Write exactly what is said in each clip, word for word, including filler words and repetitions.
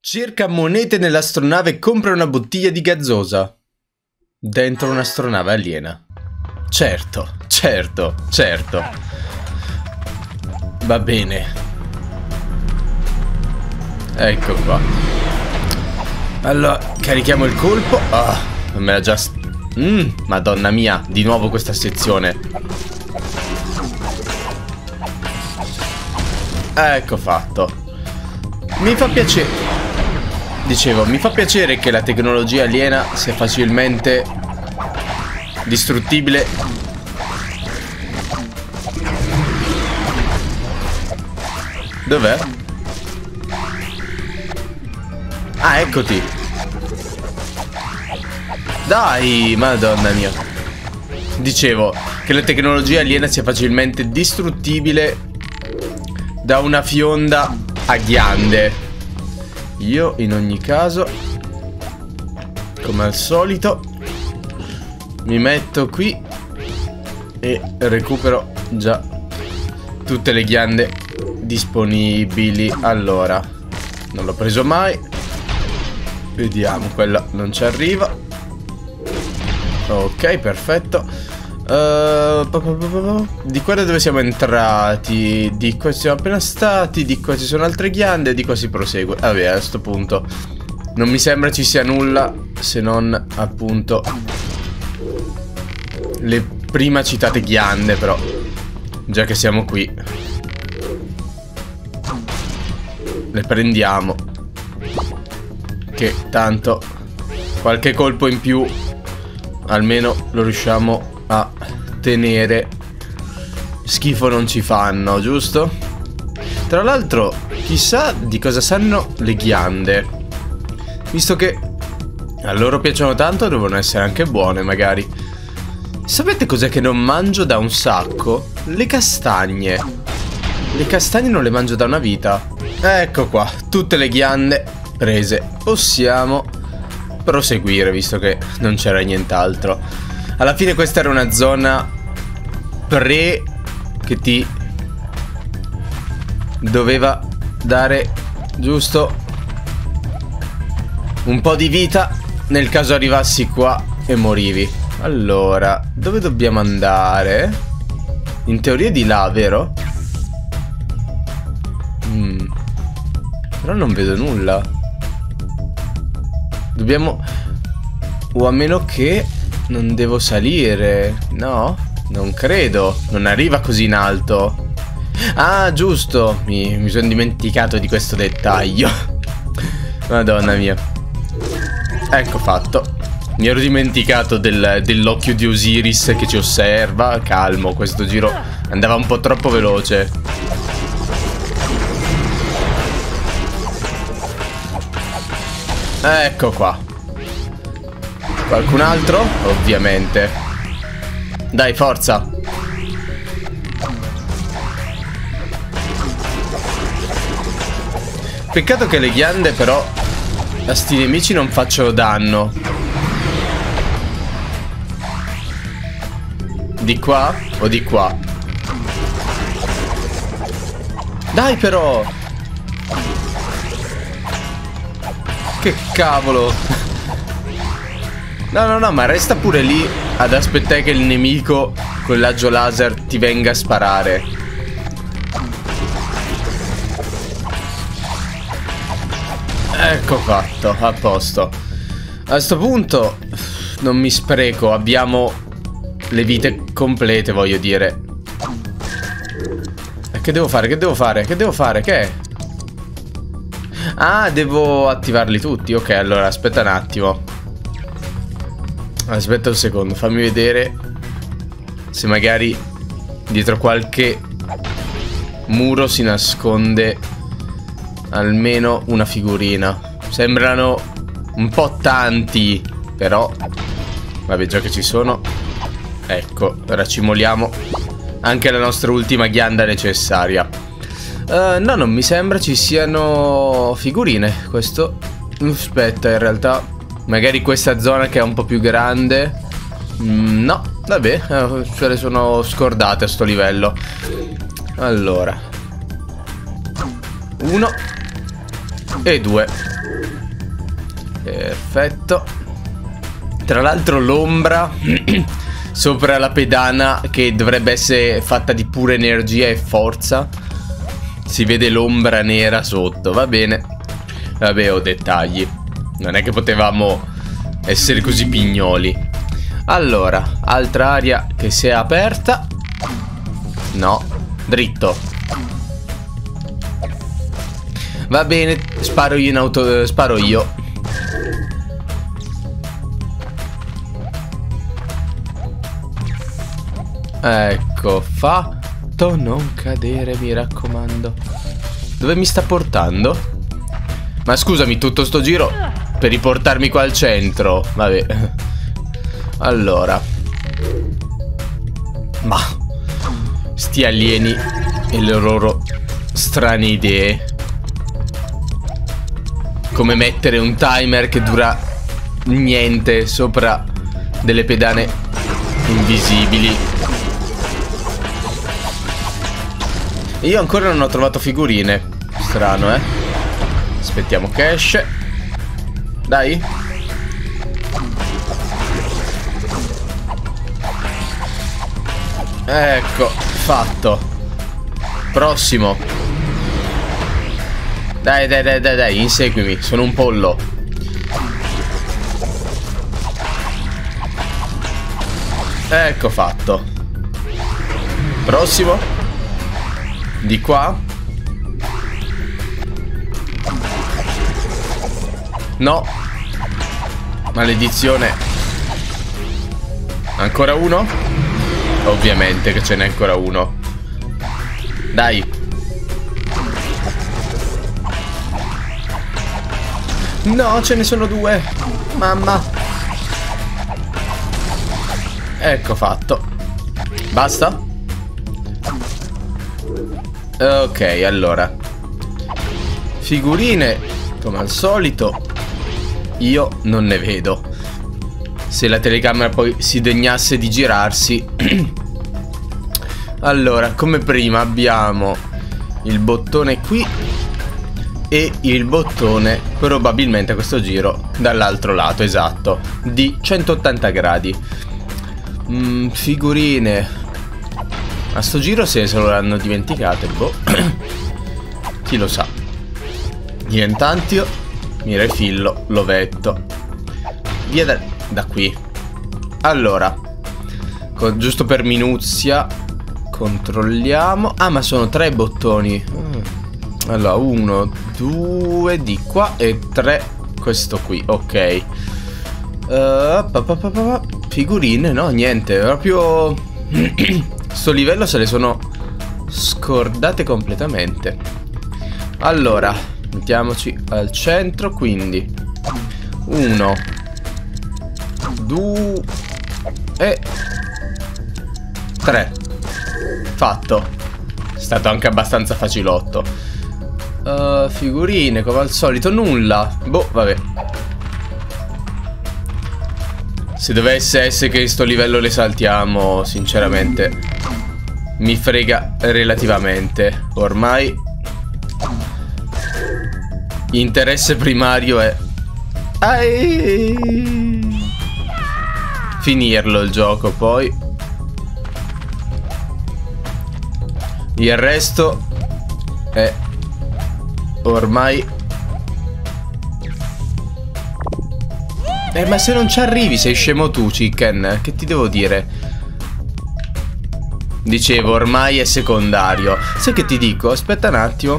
Cerca monete nell'astronave e compra una bottiglia di gazzosa. Dentro un'astronave aliena. Certo, certo, certo. Va bene. Ecco qua. Allora, carichiamo il colpo. Ah, non me l'ha già... Mm, madonna mia, di nuovo questa sezione. Ecco fatto. Mi fa piacere... Dicevo, mi fa piacere che la tecnologia aliena sia facilmente distruttibile. Dov'è? Ah, eccoti. Dai, madonna mia. Dicevo, che la tecnologia aliena sia facilmente distruttibile da una fionda a ghiande. Io in ogni caso, come al solito, mi metto qui e recupero già tutte le ghiande disponibili. Allora, non l'ho preso mai. Vediamo, quella non ci arriva. Ok, perfetto. Uh, di qua da dove siamo entrati, di qua ci siamo appena stati, di qua ci sono altre ghiande, di qua si prosegue. Vabbè, a questo punto non mi sembra ci sia nulla se non appunto le prima citate ghiande, però già che siamo qui le prendiamo, che tanto qualche colpo in più almeno lo riusciamo a a tenere. Schifo non ci fanno, giusto? Tra l'altro chissà di cosa sanno le ghiande, visto che a loro piacciono tanto, devono essere anche buone magari. Sapete cos'è che non mangio da un sacco? Le castagne. Le castagne non le mangio da una vita. Ecco qua, tutte le ghiande prese. Possiamo proseguire, visto che non c'era nient'altro. Alla fine questa era una zona pre che ti doveva dare giusto un po' di vita nel caso arrivassi qua e morivi. Allora, dove dobbiamo andare? In teoria di là, vero? Mm. Però non vedo nulla. Dobbiamo... O a meno che... Non devo salire. No, non credo. Non arriva così in alto. Ah, giusto. Mi, mi sono dimenticato di questo dettaglio. Madonna mia. Ecco fatto. Mi ero dimenticato del, dell'occhio di Osiris che ci osserva. Calmo, questo giro andava un po' troppo veloce. Ecco qua. Qualcun altro? Ovviamente. Dai, forza. Peccato che le ghiande però a sti nemici non facciano danno. Di qua o di qua? Dai però. Che cavolo. No, no, no, ma resta pure lì ad aspettare che il nemico con l'aggio laser ti venga a sparare. Ecco fatto, a posto. A questo punto non mi spreco, abbiamo le vite complete, voglio dire. E che devo fare, che devo fare, che devo fare, che è? Ah, devo attivarli tutti, ok, allora aspetta un attimo. Aspetta un secondo, fammi vedere se magari dietro qualche muro si nasconde almeno una figurina. Sembrano un po' tanti, però vabbè, già che ci sono. Ecco, racimoliamo anche la nostra ultima ghianda necessaria. uh, No, non mi sembra ci siano figurine. Questo... Aspetta, in realtà... Magari questa zona che è un po' più grande Mm, no, vabbè, se le sono scordate a sto livello. Allora, uno e due. Perfetto. Tra l'altro l'ombra sopra la pedana, che dovrebbe essere fatta di pura energia e forza, si vede l'ombra nera sotto. Va bene. Vabbè, ho dettagli. Non è che potevamo essere così pignoli. Allora, altra area che si è aperta. No, dritto. Va bene, sparo io in auto... Sparo io. Ecco, fatto. Non cadere, mi raccomando. Dove mi sta portando? Ma scusami, tutto sto giro per riportarmi qua al centro. Vabbè. Allora, ma sti alieni e le loro strane idee. Come mettere un timer che dura niente sopra delle pedane invisibili. Io ancora non ho trovato figurine. Strano, eh. Aspettiamo che esce. Dai. Ecco, fatto. Prossimo. Dai, dai, dai, dai, dai, inseguimi, sono un pollo. Ecco, fatto. Prossimo. Di qua. No. Maledizione. Ancora uno. Ovviamente che ce n'è ancora uno. Dai. No, ce ne sono due. Mamma. Ecco, fatto. Basta? Ok, allora, figurine come al solito. Io non ne vedo. Se la telecamera poi si degnasse di girarsi. Allora, come prima abbiamo il bottone qui e il bottone probabilmente a questo giro dall'altro lato, esatto, di centottanta gradi. Mm, figurine. A sto giro se se lo hanno dimenticato, boh. Chi lo sa. Io intanto mi refillo l'ovetto. Via da, da qui. Allora, con, giusto per minuzia, controlliamo. Ah, ma sono tre bottoni. Allora, uno, due di qua e tre questo qui. Ok. uh, pa, pa, pa, pa. Figurine, no, niente. Proprio sto livello se le sono scordate completamente. Allora, mettiamoci al centro. Quindi uno, due e tre. Fatto. È stato anche abbastanza facilotto. uh, Figurine come al solito. Nulla. Boh, vabbè. Se dovesse essere che sto livello le saltiamo, sinceramente mi frega relativamente. Ormai interesse primario è Ai... finirlo il gioco, poi il resto è ormai... Eh, ma se non ci arrivi sei scemo tu, Chicken. Che ti devo dire? Dicevo, ormai è secondario. Sai che ti dico? Aspetta un attimo.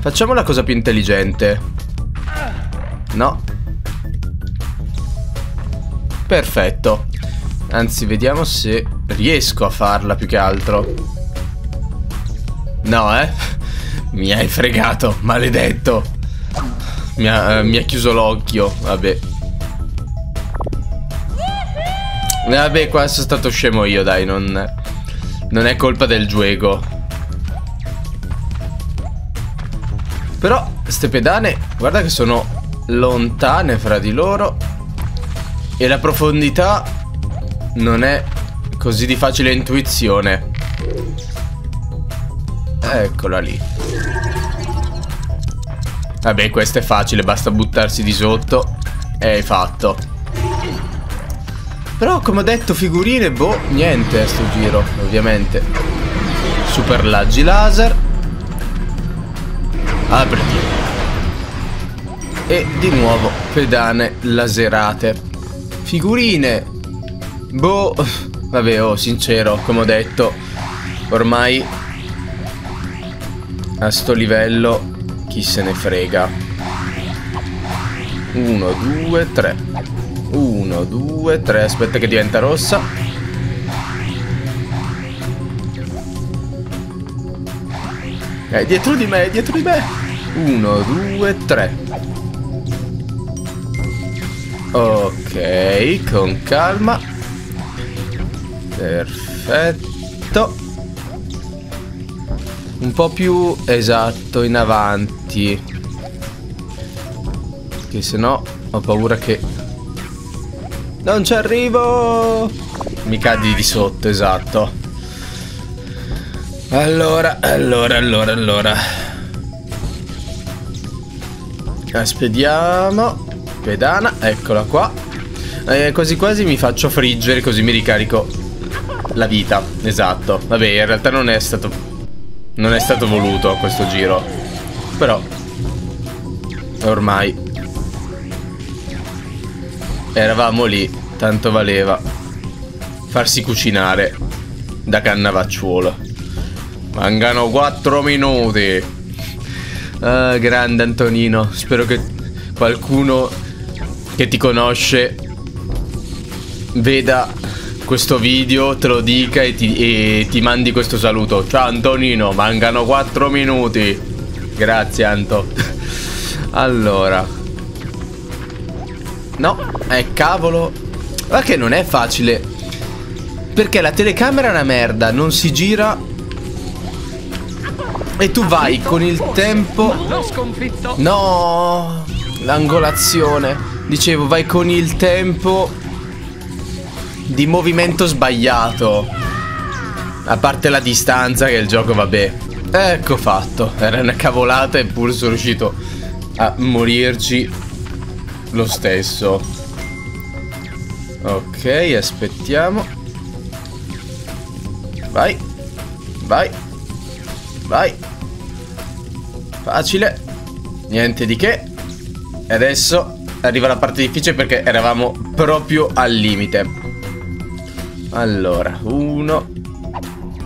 Facciamo la cosa più intelligente. No. Perfetto. Anzi, vediamo se riesco a farla più che altro. No, eh. Mi hai fregato, maledetto. Mi ha, eh, mi ha chiuso l'occhio. Vabbè. Vabbè, qua sono stato scemo io, dai. Non, non è colpa del gioco. Però ste pedane, guarda che sono lontane fra di loro. E la profondità non è così di facile intuizione. Eccola lì. Vabbè, questo è facile, basta buttarsi di sotto e hai fatto. Però come ho detto, figurine, boh, niente a sto giro, ovviamente. Super laggi laser. Apriti. E di nuovo pedane laserate. Figurine. Boh. Vabbè, oh, sincero, come ho detto, ormai a sto livello chi se ne frega. Uno, due, tre. Uno, due, tre. Aspetta che diventa rossa. È dietro di me, è dietro di me. Uno, due, tre. Ok, con calma. Perfetto. Un po' più, esatto, in avanti, che se no ho paura che non ci arrivo. Mi cadi di sotto, esatto. Allora, allora, allora, allora aspettiamo. Pedana, eccola qua. eh, Quasi quasi mi faccio friggere, così mi ricarico la vita. Esatto. Vabbè, in realtà non è stato... non è stato voluto a questo giro, però ormai eravamo lì, tanto valeva farsi cucinare da Cannavacciuolo. Mancano quattro minuti. Ah, grande Antonino, spero che qualcuno che ti conosce veda questo video, te lo dica e ti, e ti mandi questo saluto. Ciao Antonino, mancano quattro minuti. Grazie Anto. Allora, no, eh, cavolo. Ma che non è facile, perché la telecamera è una merda, non si gira. E tu vai con il tempo. No, l'angolazione. Dicevo, vai con il tempo di movimento sbagliato. A parte la distanza, che il gioco, vabbè. Ecco fatto. Era una cavolata, eppure sono riuscito a morirci lo stesso. Ok, aspettiamo. Vai. Vai. Vai. Facile. Niente di che. E adesso arriva la parte difficile, perché eravamo proprio al limite. Allora, uno,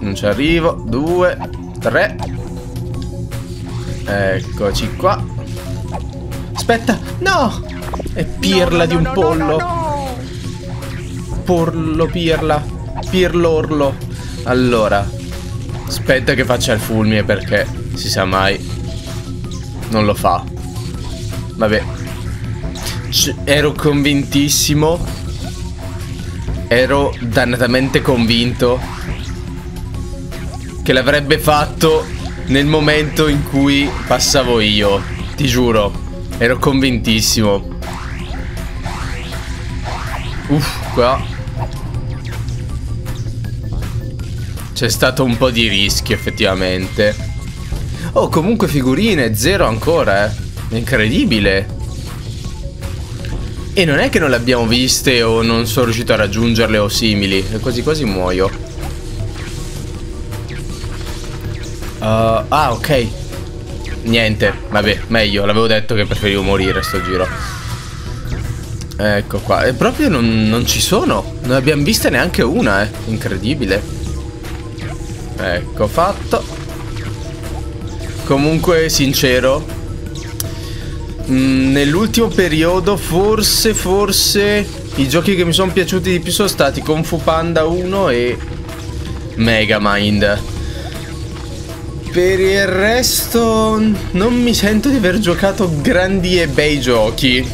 non ci arrivo, due, tre. Eccoci qua. Aspetta, no! È pirla no, no, di un no, pollo no, no, no. Porlo, pirla, pirlorlo. Allora, aspetta che faccia il fulmine, perché si sa mai. Non lo fa. Vabbè. C- ero convintissimo. Ero dannatamente convinto che l'avrebbe fatto nel momento in cui passavo io. Ti giuro, ero convintissimo. Uff, qua c'è stato un po' di rischio, effettivamente. Oh, comunque figurine, zero ancora, eh. Incredibile. E non è che non le abbiamo viste o non sono riuscito a raggiungerle o simili. Quasi quasi muoio. uh, Ah, ok. Niente, vabbè, meglio. L'avevo detto che preferivo morire a sto giro. Ecco qua. E proprio non, non ci sono. Non abbiamo vista neanche una, eh. Incredibile. Ecco, fatto. Comunque, sincero, nell'ultimo periodo forse, forse i giochi che mi sono piaciuti di più sono stati Kung Fu Panda uno e Megamind. Per il resto non mi sento di aver giocato grandi e bei giochi,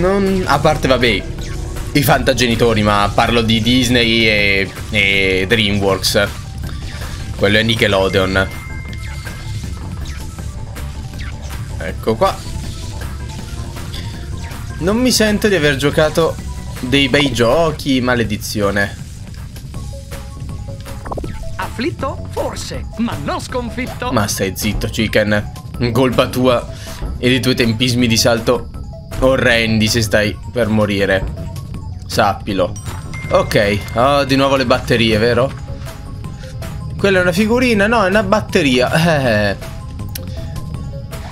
non... a parte, vabbè, i fantagenitori, ma parlo di Disney e, e DreamWorks. Quello è Nickelodeon. Ecco qua. Non mi sento di aver giocato dei bei giochi, maledizione. conflitto? Forse, ma non sconfitto. Ma stai zitto, Chicken. Colpa tua e dei tuoi tempismi di salto orrendi se stai per morire. Sappilo. Ok, oh, di nuovo le batterie, vero? Quella è una figurina, no, è una batteria. Eh.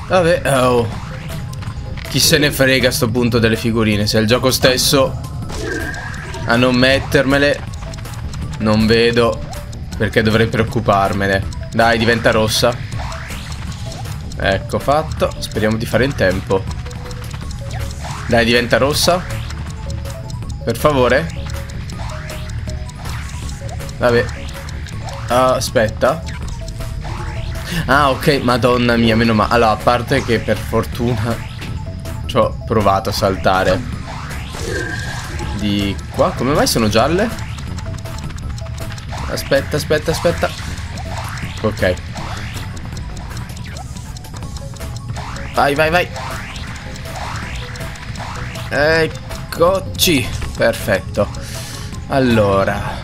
Vabbè, oh. Chi se ne frega a sto punto delle figurine? Se è il gioco stesso a non mettermele, non vedo perché dovrei preoccuparmene. Dai, diventa rossa. Ecco, fatto. Speriamo di fare in tempo. Dai, diventa rossa. Per favore. Vabbè. uh, Aspetta. Ah, ok, madonna mia, meno male. Allora, a parte che per fortuna ci ho provato a saltare di qua. Come mai sono gialle? Aspetta, aspetta, aspetta. Ok. Vai, vai, vai. Eccoci. Perfetto. Allora.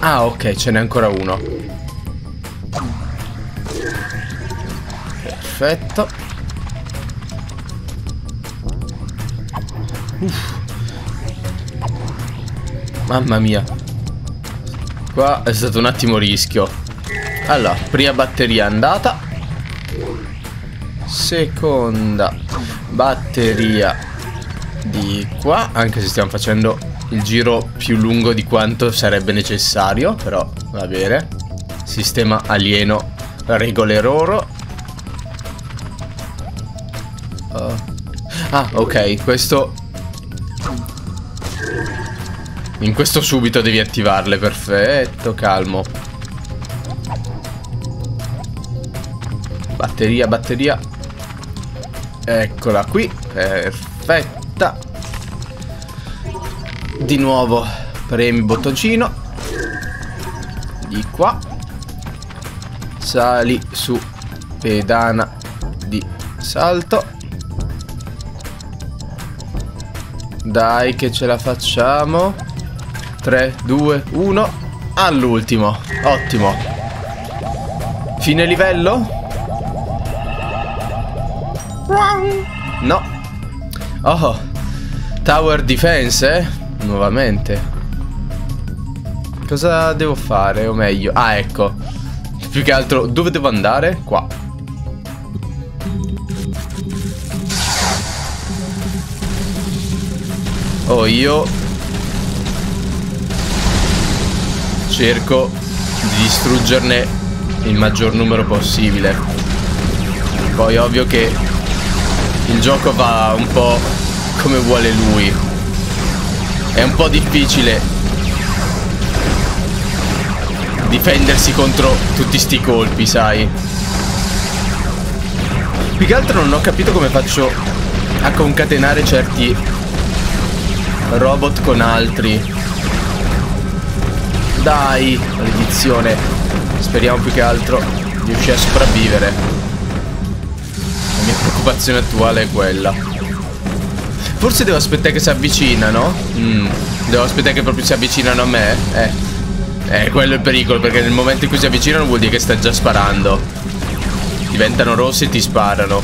Ah, ok, ce n'è ancora uno. Perfetto. Uff. Mamma mia. Qua è stato un attimo rischio. Allora, prima batteria andata. Seconda batteria di qua. Anche se stiamo facendo il giro più lungo di quanto sarebbe necessario. Però va bene. Sistema alieno, regole loro. uh. Ah, ok. Questo... in questo subito devi attivarle, perfetto, calmo. Batteria, batteria. Eccola qui, perfetta. Di nuovo premi il bottoncino. Di qua. Sali su pedana di salto. Dai che ce la facciamo. Tre, due, uno. All'ultimo. Ottimo. Fine livello? No. Oh. Tower defense, eh? Nuovamente. Cosa devo fare? O meglio... ah, ecco. Più che altro, dove devo andare? Qua. Oh, io... cerco di distruggerne il maggior numero possibile. Poi ovvio che il gioco va un po' come vuole lui. È un po' difficile difendersi contro tutti sti colpi, sai. Più che altro non ho capito come faccio a concatenare certi robot con altri. Dai, maledizione. Speriamo più che altro di riuscire a sopravvivere. La mia preoccupazione attuale è quella. Forse devo aspettare che si avvicinano. mm. Devo aspettare che proprio si avvicinano a me. Eh, eh quello è il pericolo, perché nel momento in cui si avvicinano vuol dire che sta già sparando. Diventano rossi e ti sparano.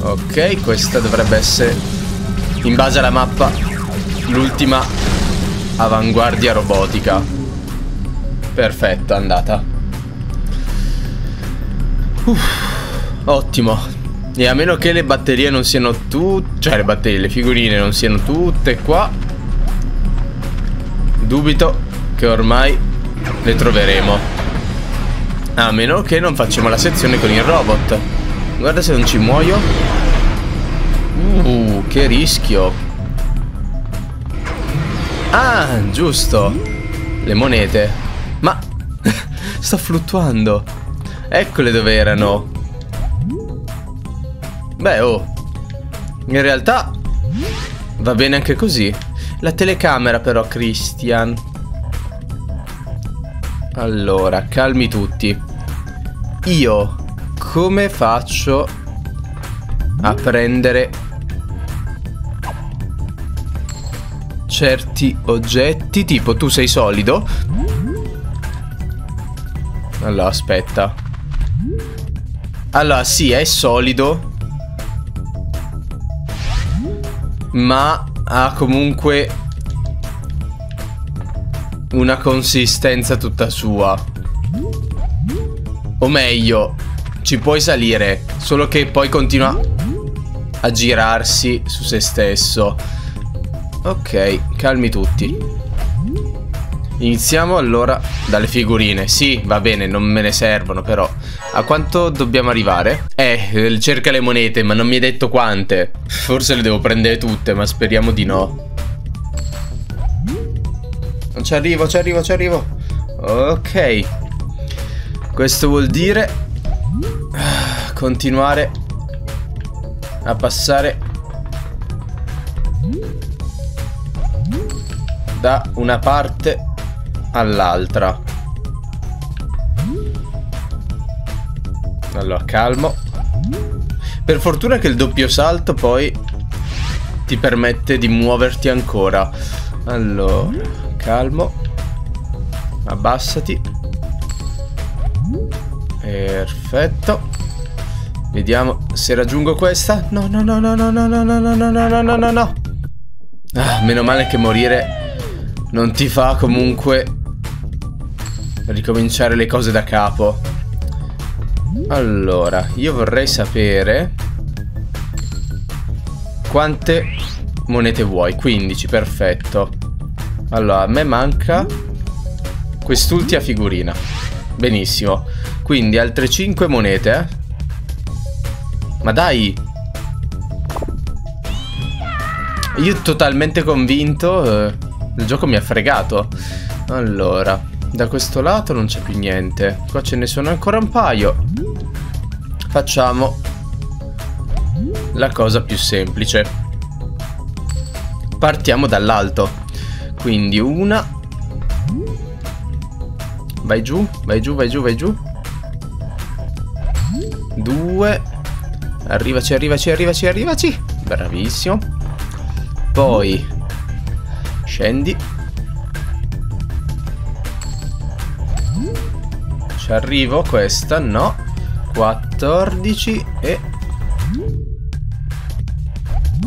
Ok, questa dovrebbe essere, in base alla mappa, l'ultima avanguardia robotica. Perfetto, andata. Uff, ottimo. E a meno che le batterie non siano tutte, cioè le batterie, le figurine non siano tutte qua, dubito che ormai le troveremo. A meno che non facciamo la sezione con il robot. Guarda se non ci muoio. Uh, che rischio. Ah, giusto. Le monete. Ma sto fluttuando. Eccole dove erano. Beh, oh, in realtà va bene anche così. La telecamera però, Christian. Allora, calmi tutti. Io come faccio a prendere certi oggetti? Tipo, tu sei solido, Allora, aspetta. Allora, sì, è solido, ma ha comunque una consistenza tutta sua. O meglio, ci puoi salire, solo che poi continua a girarsi su se stesso. Ok, calmi tutti. Iniziamo allora dalle figurine. Sì, va bene, non me ne servono però. A quanto dobbiamo arrivare? Eh, cerca le monete, ma non mi hai detto quante. Forse le devo prendere tutte, ma speriamo di no. Non ci arrivo, ci arrivo, ci arrivo. Ok. Questo vuol dire continuare a passare da una parte all'altra. Allora, calmo. Per fortuna che il doppio salto poi ti permette di muoverti ancora. Allora, calmo. Abbassati. Perfetto. Vediamo se raggiungo questa. No, no, no, no, no, no, no, no, no, no, no, no, no, no. Ah, meno male che morire non ti fa comunque ricominciare le cose da capo. Allora, io vorrei sapere quante monete vuoi. quindici, perfetto. Allora, a me manca quest'ultima figurina. Benissimo. Quindi altre cinque monete, eh. Ma dai! Io totalmente convinto, eh, il gioco mi ha fregato. Allora, da questo lato non c'è più niente. Qua ce ne sono ancora un paio. Facciamo la cosa più semplice. Partiamo dall'alto. Quindi una. Vai giù, vai giù, vai giù, vai giù. Due. Arrivaci, arrivaci, arrivaci, arrivaci. Bravissimo. Poi scendi. Ci arrivo, questa no. Quattordici e...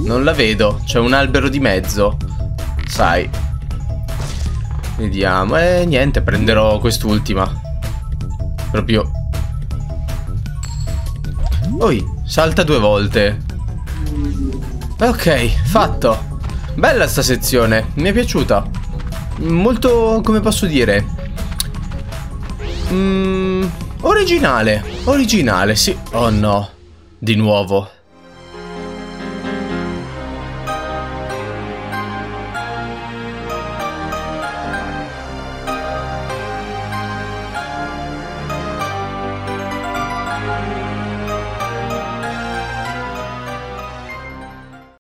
non la vedo, c'è un albero di mezzo. Sai. Vediamo. E eh, niente, prenderò quest'ultima. Proprio. Oi. Salta due volte. Ok, fatto. Bella sta sezione, mi è piaciuta. Molto, come posso dire, mm, originale. Originale, sì. Oh no, di nuovo.